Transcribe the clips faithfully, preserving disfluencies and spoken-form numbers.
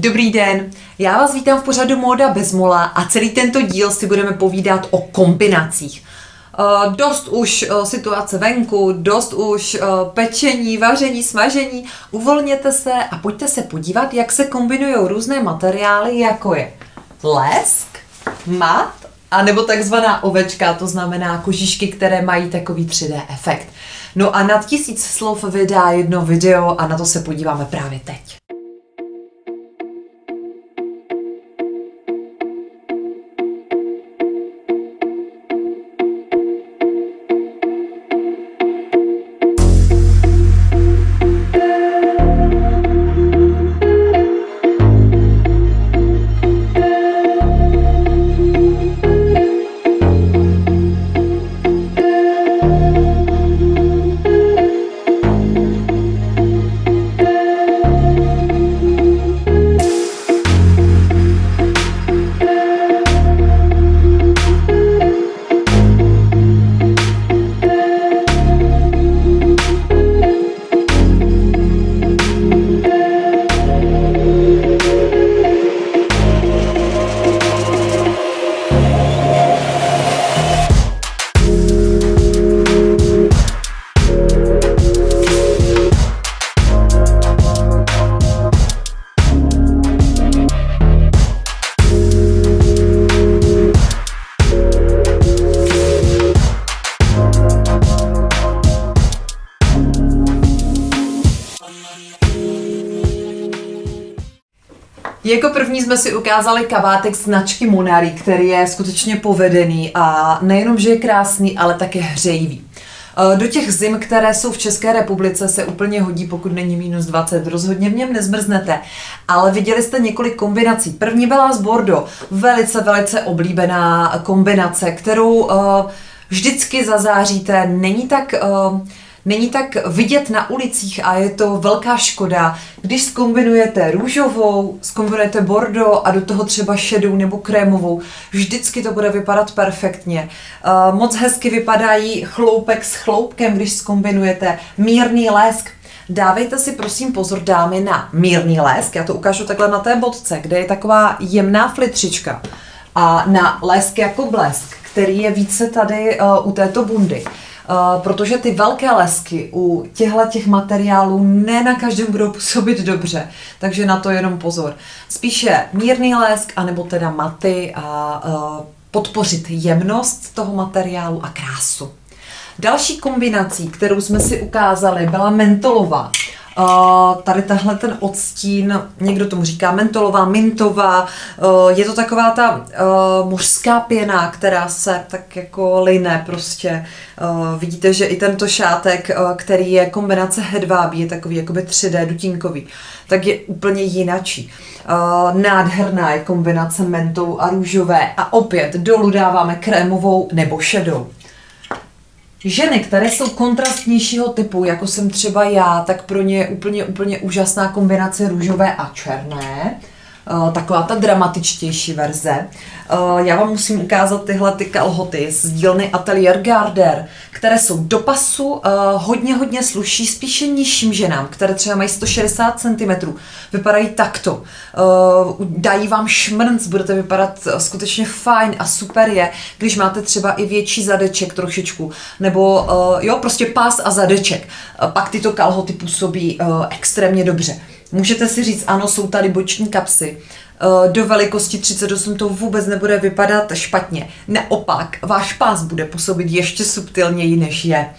Dobrý den, já vás vítám v pořadu Móda bez mola a celý tento díl si budeme povídat o kombinacích. Uh, dost už uh, situace venku, dost už uh, pečení, vaření, smažení. Uvolněte se a pojďte se podívat, jak se kombinují různé materiály, jako je lesk, mat, anebo takzvaná ovečka, to znamená kožíšky, které mají takový tři dé efekt. No a nad tisíc slov vydá jedno video a na to se podíváme právě teď. Jako první jsme si ukázali kabátek značky Monari, který je skutečně povedený a nejenom, že je krásný, ale také hřejivý. Do těch zim, které jsou v České republice, se úplně hodí, pokud není minus dvacet, rozhodně v něm nezmrznete. Ale viděli jste několik kombinací. První byla z Bordeaux, velice, velice oblíbená kombinace, kterou uh, vždycky zazáříte, není tak... Uh, Není tak vidět na ulicích a je to velká škoda, když zkombinujete růžovou, zkombinujete bordeaux a do toho třeba šedou nebo krémovou. Vždycky to bude vypadat perfektně. Moc hezky vypadají chloupek s chloupkem, když zkombinujete mírný lesk. Dávejte si prosím pozor, dámy, na mírný lesk. Já to ukážu takhle na té bodce, kde je taková jemná flitřička, a na lesk jako blesk, který je více tady uh, u této bundy. Uh, protože ty velké lesky u těchto těch materiálů ne na každém budou působit dobře, takže na to jenom pozor. Spíše mírný lesk, anebo teda maty, a uh, podpořit jemnost toho materiálu a krásu. Další kombinací, kterou jsme si ukázali, byla mentolová. Uh, tady tahle ten odstín, někdo tomu říká mentolová, mintová, uh, je to taková ta uh, mořská pěna, která se tak jako line prostě. Uh, vidíte, že i tento šátek, uh, který je kombinace hedvábí, je takový jakoby tři dé dutinkový, tak je úplně jinačí. Uh, nádherná je kombinace mentou a růžové a opět dolů dáváme krémovou nebo šedou. Ženy, které jsou kontrastnějšího typu, jako jsem třeba já, tak pro ně je úplně, úplně úžasná kombinace růžové a černé. Taková ta dramatičtější verze. Já vám musím ukázat tyhle ty kalhoty z dílny Atelier Garder, které jsou do pasu, hodně, hodně sluší spíše nižším ženám, které třeba mají sto šedesát centimetrů. Vypadají takto. Dají vám šmrnc, budete vypadat skutečně fajn a super je, když máte třeba i větší zadeček trošičku, nebo jo, prostě pás a zadeček. Pak tyto kalhoty působí extrémně dobře. Můžete si říct, ano, jsou tady boční kapsy. Do velikosti třicet osm to vůbec nebude vypadat špatně. Naopak, váš pás bude působit ještě subtilněji, než je.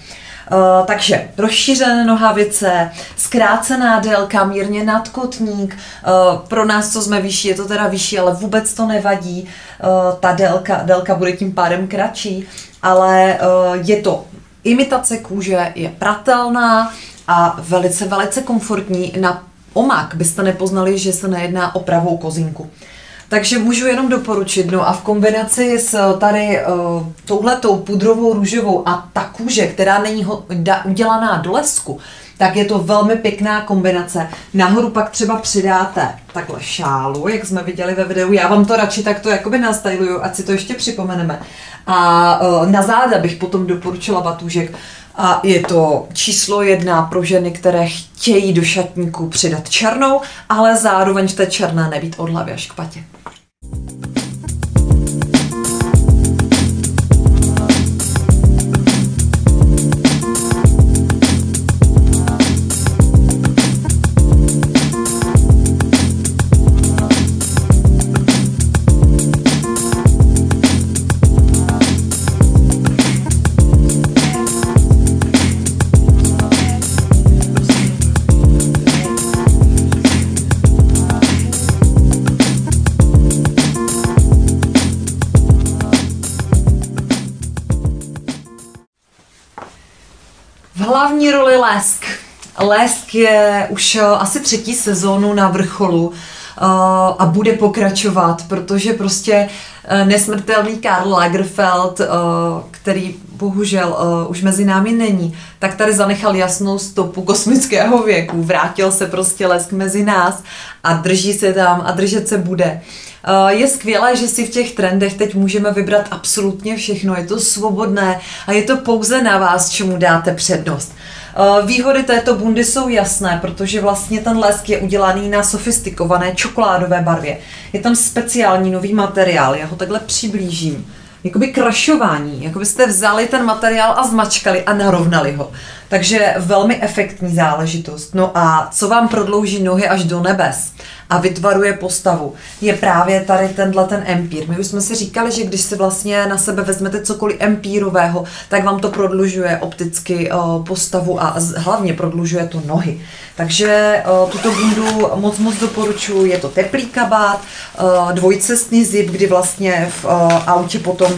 Takže rozšířené nohavice, zkrácená délka, mírně nad kotník. Pro nás, co jsme vyšší, je to teda vyšší, ale vůbec to nevadí. Ta délka, délka bude tím pádem kratší, ale je to imitace kůže, je pratelná a velice, velice komfortní na omak, byste nepoznali, že se nejedná o pravou kozinku. Takže můžu jenom doporučit, no a v kombinaci s tady uh, touhletou pudrovou růžovou a ta kůže, která není ho, da, udělaná do lesku, tak je to velmi pěkná kombinace. Nahoru pak třeba přidáte takhle šálu, jak jsme viděli ve videu. Já vám to radši takto jakoby nastyluju, ať si to ještě připomeneme. A uh, na záda bych potom doporučila batůžek. A je to číslo jedna pro ženy, které chtějí do šatníku přidat černou, ale zároveň v té černé nebýt od hlavy až k patě. Hlavní roli lesk. Lesk je už asi třetí sezónu na vrcholu a bude pokračovat, protože prostě nesmrtelný Karl Lagerfeld, který bohužel už mezi námi není, tak tady zanechal jasnou stopu kosmického věku. Vrátil se prostě lesk mezi nás a drží se tam a držet se bude. Je skvělé, že si v těch trendech teď můžeme vybrat absolutně všechno, je to svobodné a je to pouze na vás, čemu dáte přednost. Výhody této bundy jsou jasné, protože vlastně ten lesk je udělaný na sofistikované čokoládové barvě. Je tam speciální nový materiál, já ho takhle přiblížím. Jakoby krašování, jako byste vzali ten materiál a zmačkali a narovnali ho. Takže velmi efektní záležitost. No a co vám prodlouží nohy až do nebes a vytvaruje postavu, je právě tady tenhle ten empír. My už jsme si říkali, že když si vlastně na sebe vezmete cokoliv empírového, tak vám to prodlužuje opticky postavu a hlavně prodlužuje to nohy. Takže tuto bundu moc moc doporučuji. Je to teplý kabát, dvojcestný zip, kdy vlastně v autě potom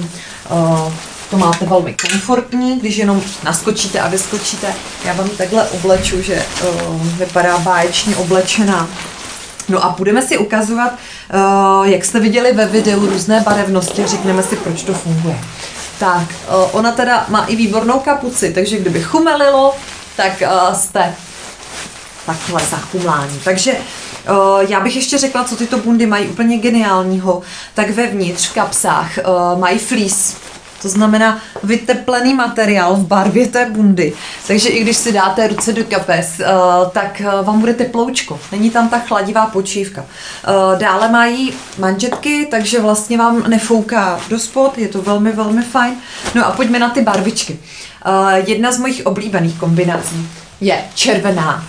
to máte velmi komfortní, když jenom naskočíte a vyskočíte. Já vám takhle obleču, že vypadá báječně oblečená. No a budeme si ukazovat, jak jste viděli ve videu, různé barevnosti, řekneme si, proč to funguje. Tak, ona teda má i výbornou kapuci, takže kdyby chumelilo, tak jste takhle zachumlání. Takže já bych ještě řekla, co tyto bundy mají úplně geniálního. Tak vevnitř v kapsách mají fleece, to znamená vyteplený materiál v barvě té bundy. Takže i když si dáte ruce do kapes, tak vám bude teploučko. Není tam ta chladivá počívka. Dále mají manžetky, takže vlastně vám nefouká do spod. Je to velmi, velmi fajn. No a pojďme na ty barvičky. Jedna z mojich oblíbených kombinací je červená.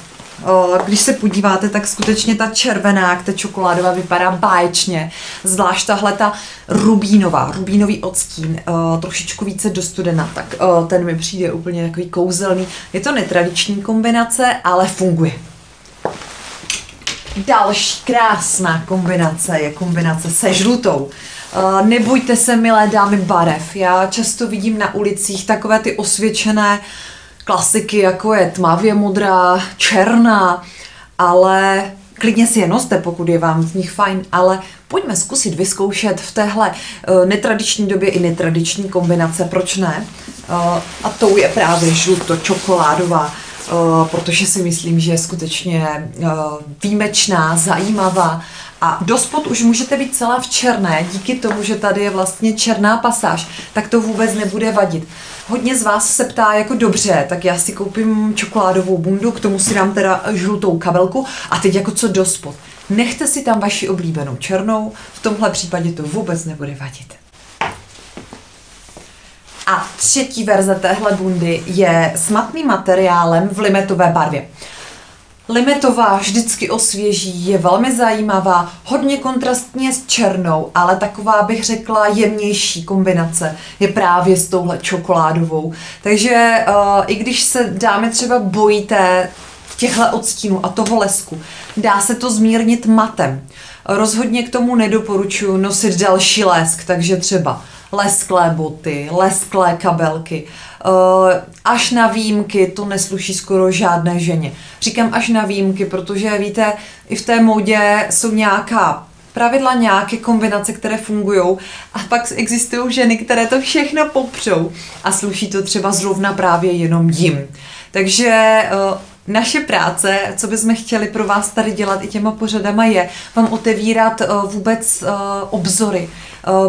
Když se podíváte, tak skutečně ta červená k té čokoládové vypadá báječně. Zvlášť tahle ta rubínová, rubínový odstín, trošičku více do studena, tak ten mi přijde úplně takový kouzelný. Je to netradiční kombinace, ale funguje. Další krásná kombinace je kombinace se žlutou. Nebojte se, milé dámy barev. Já často vidím na ulicích takové ty osvědčené klasiky, jako je tmavě modrá, černá, ale klidně si je noste, pokud je vám z nich fajn, ale pojďme zkusit vyzkoušet v téhle uh, netradiční době i netradiční kombinace, proč ne? Uh, a tou je právě žluto čokoládová, uh, protože si myslím, že je skutečně uh, výjimečná, zajímavá. A dospod už můžete být celá v černé, díky tomu, že tady je vlastně černá pasáž, tak to vůbec nebude vadit. Hodně z vás se ptá, jako dobře, tak já si koupím čokoládovou bundu, k tomu si dám teda žlutou kabelku a teď jako co dospod. Nechte si tam vaši oblíbenou černou, v tomhle případě to vůbec nebude vadit. A třetí verze téhle bundy je s matným materiálem v limetové barvě. Limetová vždycky osvěží, je velmi zajímavá, hodně kontrastně s černou, ale taková bych řekla jemnější kombinace je právě s touhle čokoládovou. Takže uh, i když se dáme třeba bojíte těchto odstínů a toho lesku, dá se to zmírnit matem. Rozhodně k tomu nedoporučuji nosit další lesk, takže třeba lesklé boty, lesklé kabelky. Až na výjimky to nesluší skoro žádné ženě. Říkám až na výjimky, protože víte, i v té módě jsou nějaká pravidla, nějaké kombinace, které fungují a pak existují ženy, které to všechno popřou a sluší to třeba zrovna právě jenom jim. Takže naše práce, co bychom chtěli pro vás tady dělat i těma pořadama, je vám otevírat vůbec obzory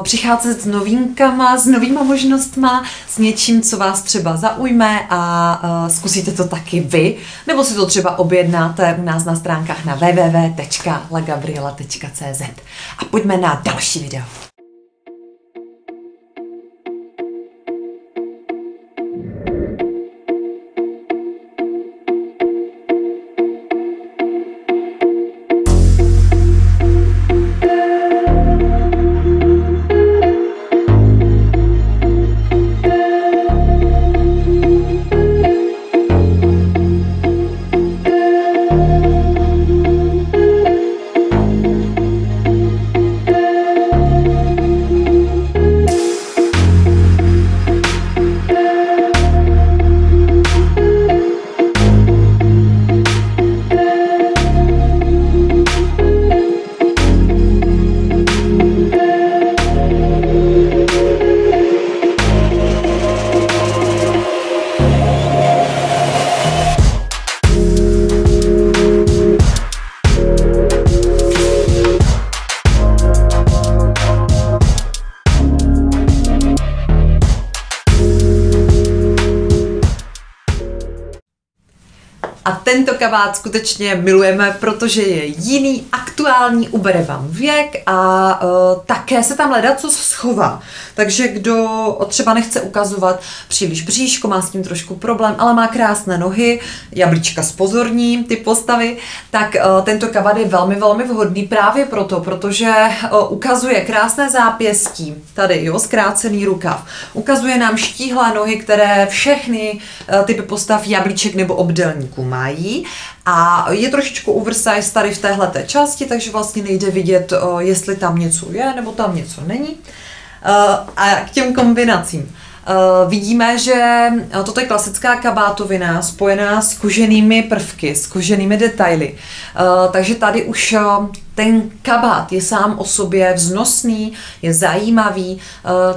přicházet s novinkama, s novýma možnostma, s něčím, co vás třeba zaujme a zkusíte to taky vy, nebo si to třeba objednáte u nás na stránkách na w w w tečka lagabriella tečka c z. A pojďme na další video. A tento kabát skutečně milujeme, protože je jiný, aktuální, ubere vám věk a uh, také se tam leda co schová. Takže kdo třeba nechce ukazovat příliš bříško, má s tím trošku problém, ale má krásné nohy, jablíčka spozorní, ty postavy, tak uh, tento kabát je velmi, velmi vhodný právě proto, protože uh, ukazuje krásné zápěstí, tady jo, zkrácený rukav. Ukazuje nám štíhlé nohy, které všechny uh, typy postav jablíček nebo obdélníků má. Mají. A je trošičku oversize tady v téhleté části, takže vlastně nejde vidět, jestli tam něco je, nebo tam něco není. A k těm kombinacím. Vidíme, že toto je klasická kabátovina spojená s koženými prvky, s koženými detaily. Takže tady už ten kabát je sám o sobě vznosný, je zajímavý,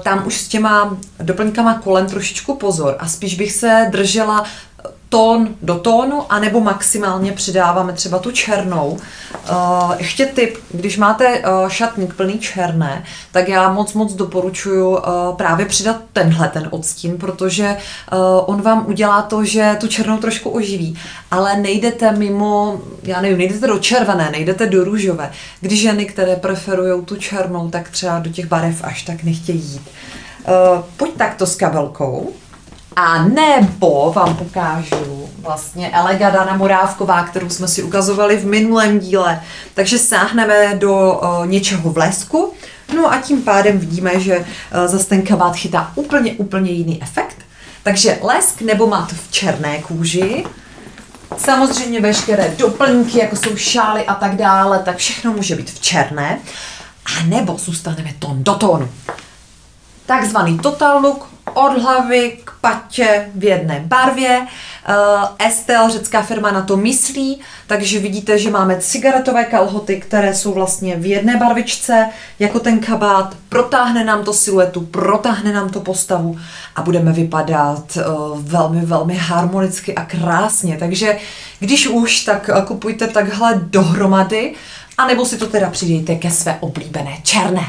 tam už s těma doplňkama kolem trošičku pozor a spíš bych se držela tón do tónu, anebo maximálně přidáváme třeba tu černou. Uh, ještě tip, když máte uh, šatník plný černé, tak já moc moc doporučuji uh, právě přidat tenhle ten odstín, protože uh, on vám udělá to, že tu černou trošku oživí, ale nejdete mimo, já nevím, nejdete do červené, nejdete do růžové. Když ženy, které preferují tu černou, tak třeba do těch barev až tak nechtějí jít. Uh, pojď takto s kabelkou. A nebo vám ukážu vlastně elega Dana Morávková, kterou jsme si ukazovali v minulém díle. Takže sáhneme do o, něčeho blesku. No a tím pádem vidíme, že o, zase ten kabát chytá úplně, úplně jiný efekt. Takže lesk nebo mat v černé kůži. Samozřejmě veškeré doplňky, jako jsou šály a tak dále, tak všechno může být v černé. A nebo zůstaneme tón do tónu. Takzvaný total look. Od hlavy k patě v jedné barvě. Estel, řecká firma, na to myslí, takže vidíte, že máme cigaretové kalhoty, které jsou vlastně v jedné barvičce, jako ten kabát. Protáhne nám to siluetu, protáhne nám to postavu a budeme vypadat velmi, velmi harmonicky a krásně. Takže když už, tak kupujte takhle dohromady, anebo si to teda přidejte ke své oblíbené černé.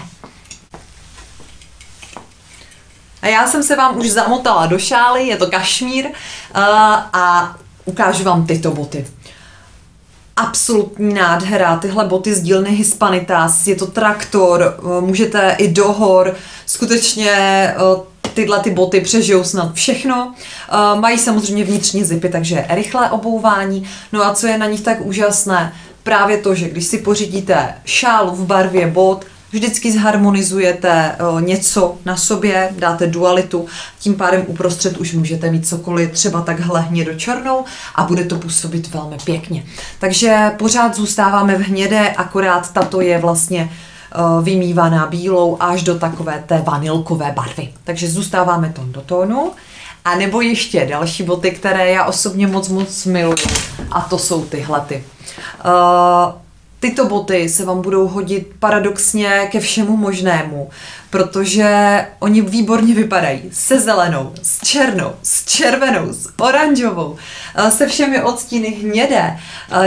A já jsem se vám už zamotala do šály, je to kašmír, a ukážu vám tyto boty. Absolutní nádhera, tyhle boty z dílny Hispanitas, je to traktor, můžete i do hor, skutečně tyhle ty boty přežijou snad všechno. Mají samozřejmě vnitřní zipy, takže rychlé obouvání. No a co je na nich tak úžasné, právě to, že když si pořídíte šálu v barvě bot, vždycky zharmonizujete něco na sobě, dáte dualitu, tím pádem uprostřed už můžete mít cokoliv, třeba takhle hnědo-černou, a bude to působit velmi pěkně. Takže pořád zůstáváme v hnědé, akorát tato je vlastně vymývaná bílou až do takové té vanilkové barvy. Takže zůstáváme tón do tónu. A nebo ještě další boty, které já osobně moc moc miluji, a to jsou tyhle ty. Uh, tyto boty se vám budou hodit paradoxně ke všemu možnému, protože oni výborně vypadají se zelenou, s černou, s červenou, s oranžovou, se všemi odstíny hnědé,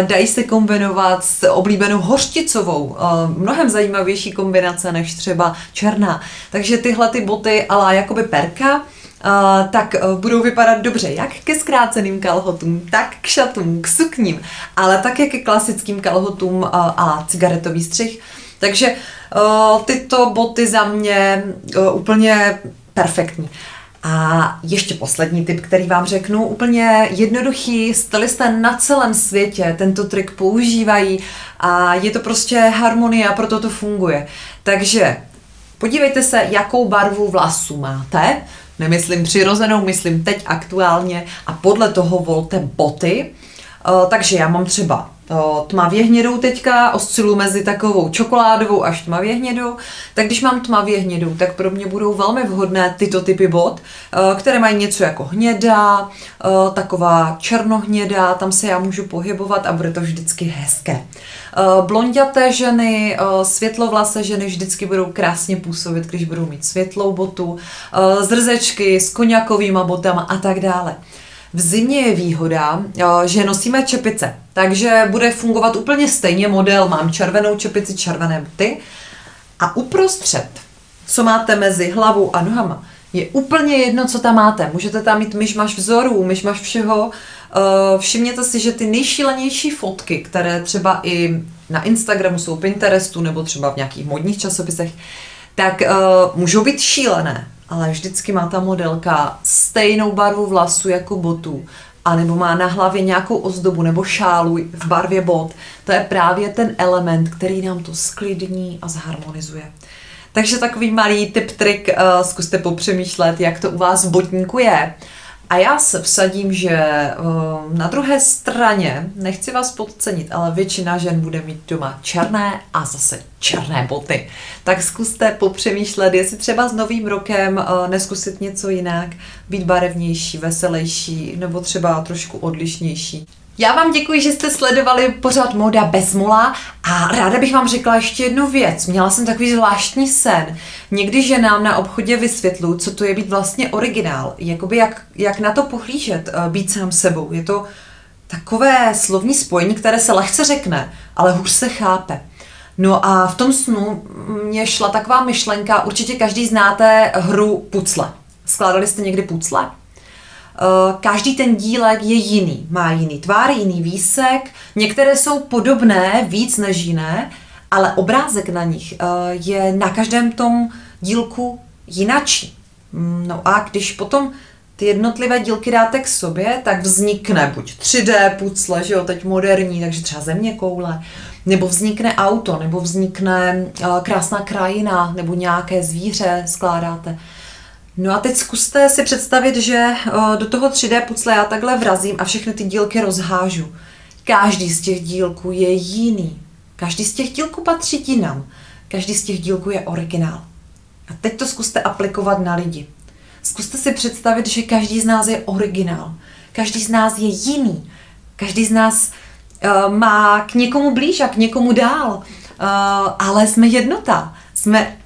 dají se kombinovat s oblíbenou hořticovou, mnohem zajímavější kombinace než třeba černá. Takže tyhle ty boty a la jakoby perka, Uh, tak uh, budou vypadat dobře jak ke zkráceným kalhotům, tak k šatům, k sukním, ale také ke klasickým kalhotům uh, a cigaretový střih. Takže uh, tyto boty za mě uh, úplně perfektní. A ještě poslední tip, který vám řeknu, úplně jednoduchý, stylisté na celém světě tento trik používají a je to prostě harmonie a proto to funguje. Takže podívejte se, jakou barvu vlasů máte, nemyslím přirozenou, myslím teď aktuálně a podle toho volte boty. Uh, takže já mám třeba uh, tmavě hnědou teďka, osciluji mezi takovou čokoládovou až tmavě hnědou. Tak když mám tmavě hnědou, tak pro mě budou velmi vhodné tyto typy bot, uh, které mají něco jako hnědá, uh, taková černohnědá, tam se já můžu pohybovat a bude to vždycky hezké. Uh, blondiaté ženy, uh, světlovlasé ženy vždycky budou krásně působit, když budou mít světlou botu, uh, zrzečky s koňakovými botama a tak dále. V zimě je výhoda, že nosíme čepice, takže bude fungovat úplně stejně model. Mám červenou čepici, červené boty a uprostřed, co máte mezi hlavou a nohama, je úplně jedno, co tam máte. Můžete tam mít myšmaš vzorů, myšmaš všeho. Všimněte si, že ty nejšílenější fotky, které třeba i na Instagramu jsou, Pinterestu nebo třeba v nějakých modních časopisech, tak můžou být šílené. Ale vždycky má ta modelka stejnou barvu vlasů jako botů, anebo má na hlavě nějakou ozdobu nebo šálu v barvě bot. To je právě ten element, který nám to sklidní a zharmonizuje. Takže takový malý tip, trik, zkuste popřemýšlet, jak to u vás v botníku je. A já se vsadím, že na druhé straně, nechci vás podcenit, ale většina žen bude mít doma černé a zase černé boty. Tak zkuste popřemýšlet, jestli třeba s novým rokem neskusit něco jinak, být barevnější, veselější nebo třeba trošku odlišnější. Já vám děkuji, že jste sledovali pořad Móda bez mola a ráda bych vám řekla ještě jednu věc. Měla jsem takový zvláštní sen. Někdy ženám na obchodě vysvětluji, co to je být vlastně originál. Jakoby jak, jak na to pohlížet, být sám sebou. Je to takové slovní spojení, které se lehce řekne, ale hůř se chápe. No a v tom snu mě šla taková myšlenka, určitě každý znáte hru pucle. Skládali jste někdy pucle? Každý ten dílek je jiný, má jiný tvar, jiný výsek, některé jsou podobné, víc než jiné, ale obrázek na nich je na každém tom dílku jinačí. No a když potom ty jednotlivé dílky dáte k sobě, tak vznikne buď tři dé pucle, že jo, teď moderní, takže třeba zeměkoule, nebo vznikne auto, nebo vznikne krásná krajina, nebo nějaké zvíře skládáte. No a teď zkuste si představit, že do toho tři dé pucle já takhle vrazím a všechny ty dílky rozhážu. Každý z těch dílků je jiný. Každý z těch dílků patří jinam. Každý z těch dílků je originál. A teď to zkuste aplikovat na lidi. Zkuste si představit, že každý z nás je originál. Každý z nás je jiný. Každý z nás uh, má k někomu blíž a k někomu dál. Uh, ale jsme jednota. Jsme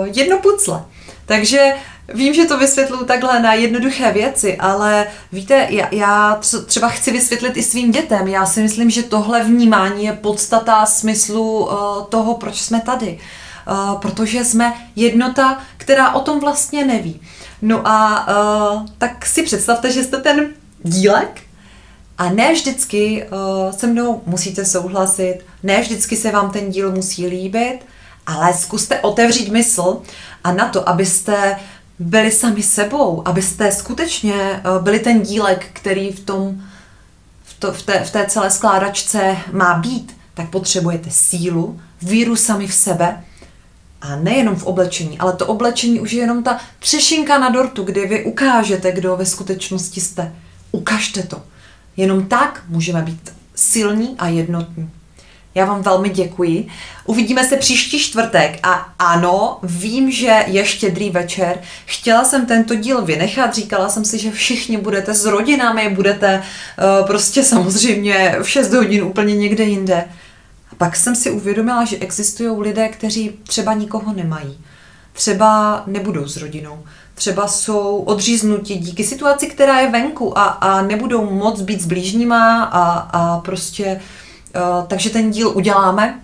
uh, jedno pucle. Takže vím, že to vysvětluji takhle na jednoduché věci, ale víte, já, já třeba chci vysvětlit i svým dětem. Já si myslím, že tohle vnímání je podstata smyslu uh, toho, proč jsme tady. Uh, protože jsme jednota, která o tom vlastně neví. No a uh, tak si představte, že jste ten dílek a ne vždycky uh, se mnou musíte souhlasit, ne vždycky se vám ten díl musí líbit, ale zkuste otevřít mysl a na to, abyste byli sami sebou, abyste skutečně byli ten dílek, který v, tom, v, to, v, té, v té celé skládačce má být, tak potřebujete sílu, víru sami v sebe a nejenom v oblečení, ale to oblečení už je jenom ta třešinka na dortu, kdy vy ukážete, kdo ve skutečnosti jste. Ukažte to. Jenom tak můžeme být silní a jednotní. Já vám velmi děkuji. Uvidíme se příští čtvrtek a ano, vím, že je štědrý večer. Chtěla jsem tento díl vynechat, říkala jsem si, že všichni budete s rodinami, budete uh, prostě samozřejmě v šest hodin úplně někde jinde. A Pak jsem si uvědomila, že existují lidé, kteří třeba nikoho nemají, třeba nebudou s rodinou, třeba jsou odříznuti díky situaci, která je venku a, a nebudou moc být s blížníma a, a prostě, uh, takže ten díl uděláme.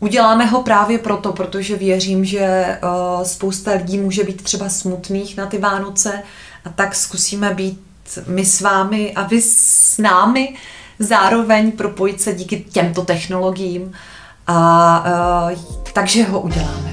Uděláme ho právě proto, protože věřím, že uh, spousta lidí může být třeba smutných na ty Vánoce, a tak zkusíme být my s vámi a vy s námi, zároveň propojit se díky těmto technologiím, a uh, takže ho uděláme.